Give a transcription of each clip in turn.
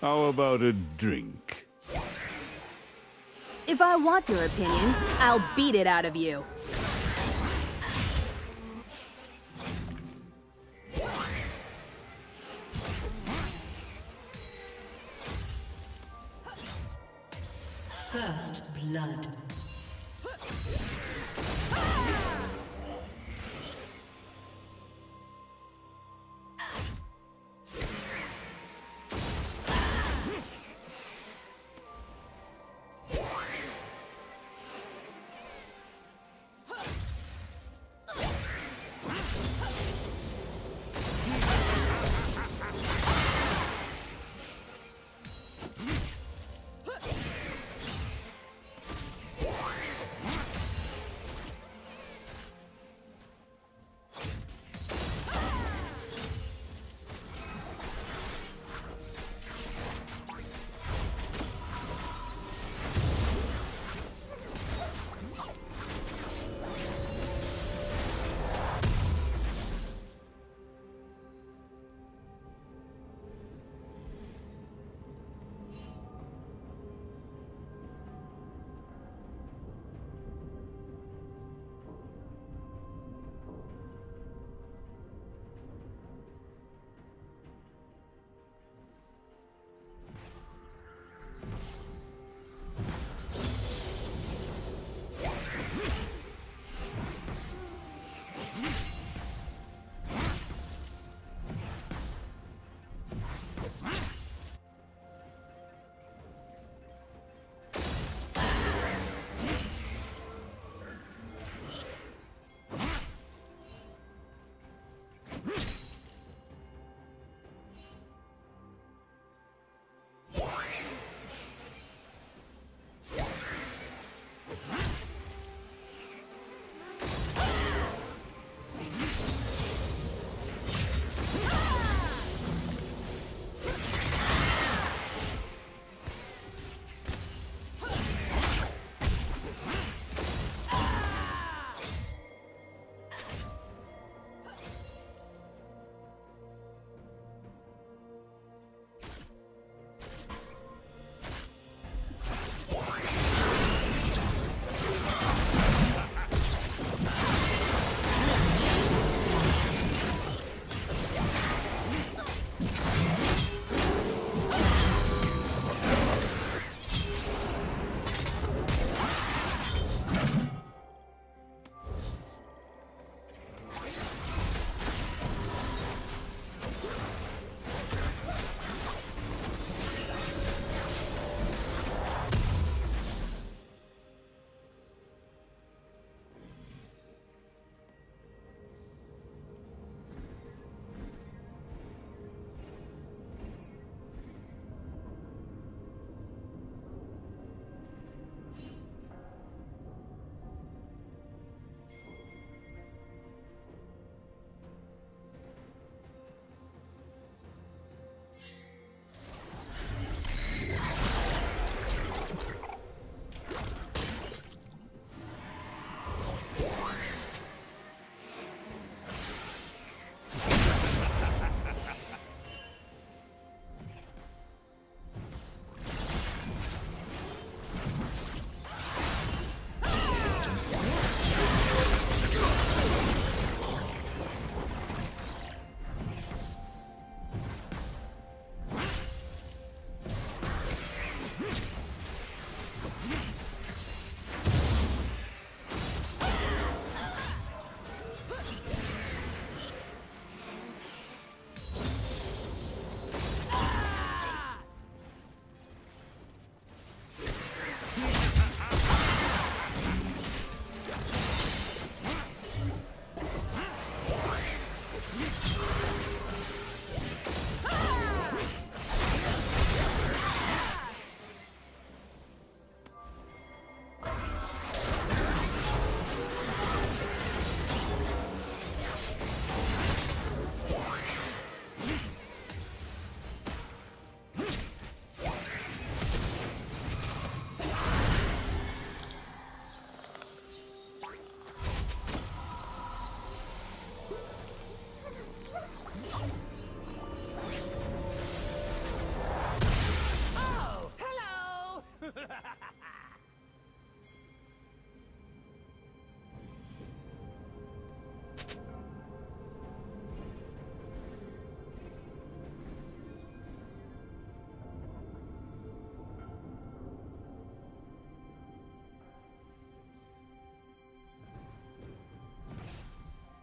How about a drink? If I want your opinion, I'll beat it out of you. First blood.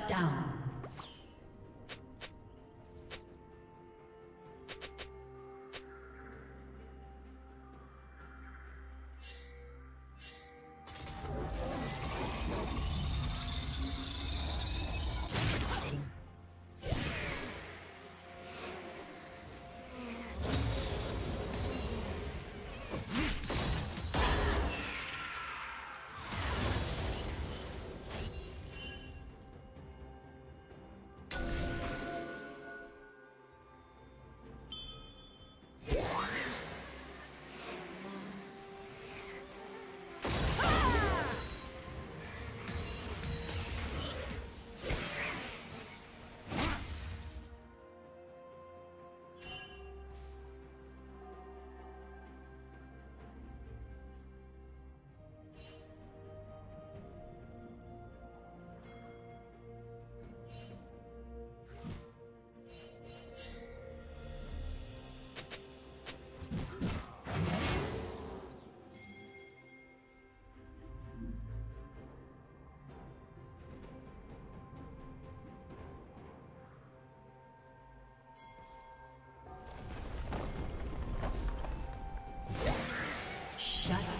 Shut down.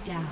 Down.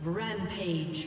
Rampage.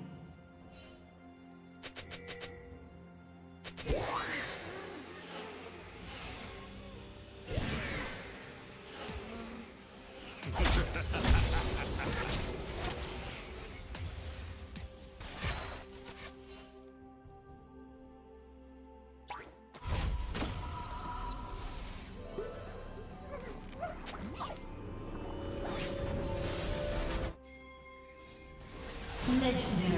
Legendary.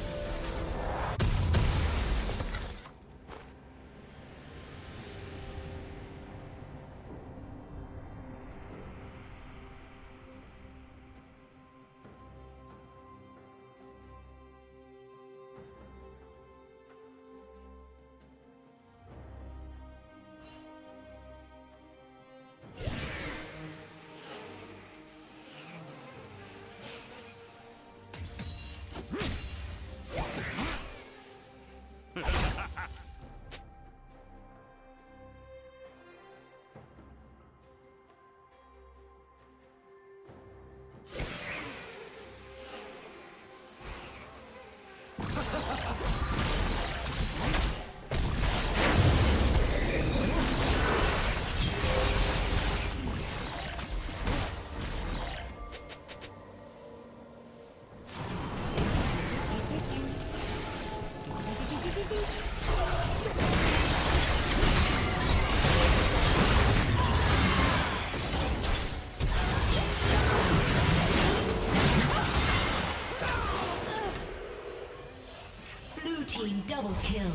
Double kill.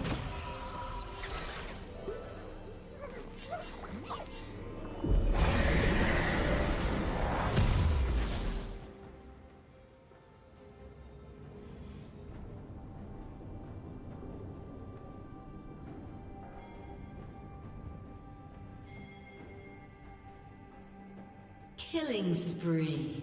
Killing spree.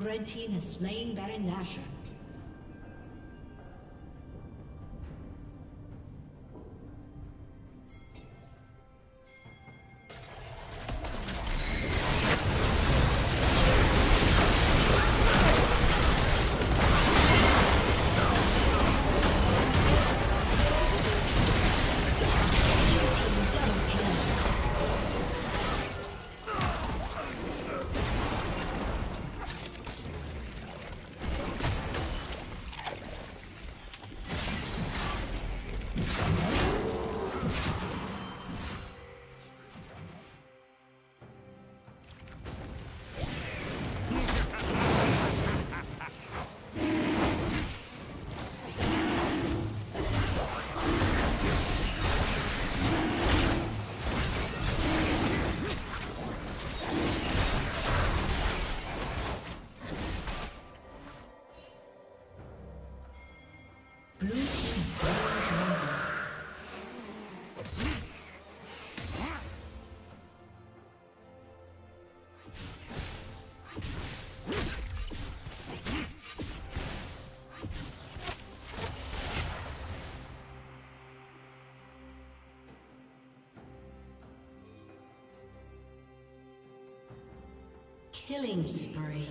Red team has slain Baron Nashor. Killing spree.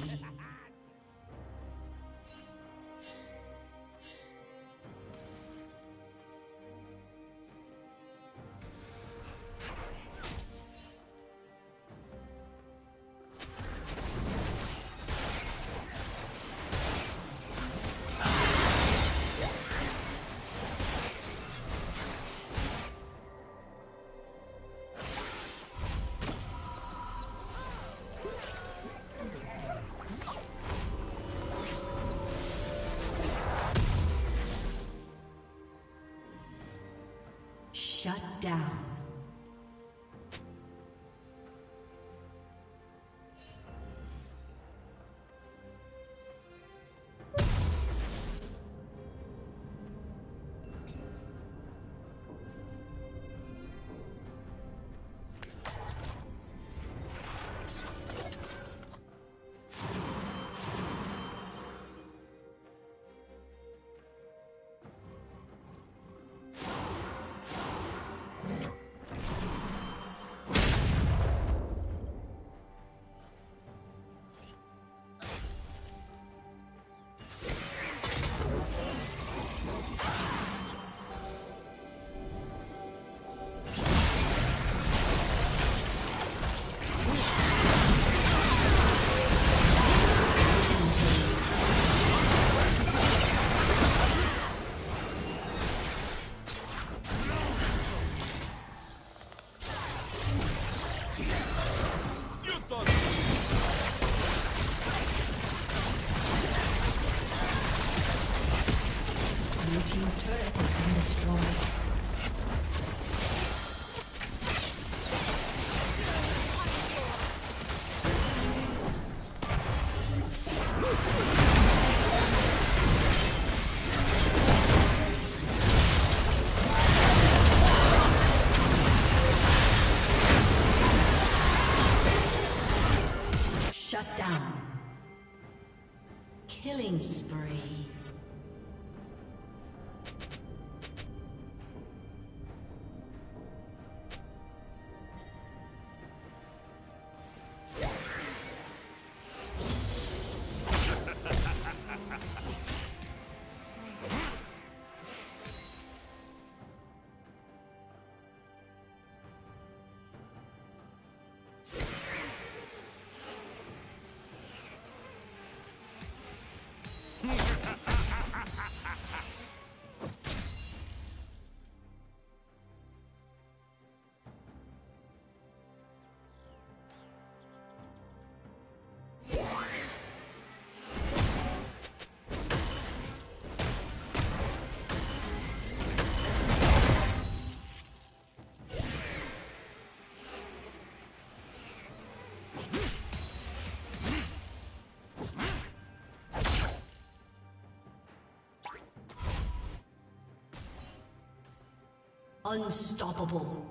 Shut down. Shut down. Killing spree. Unstoppable.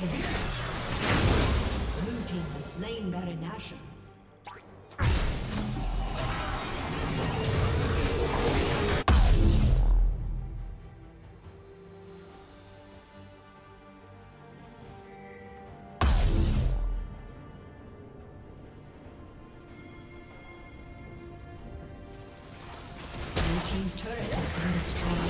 Blue team has slain Baron Nashor. Blue team's turret has been destroyed.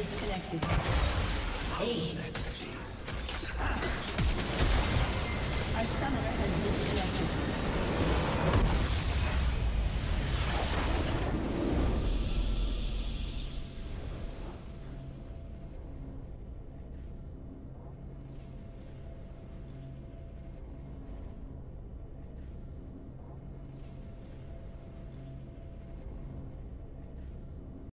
Disconnected. Ace.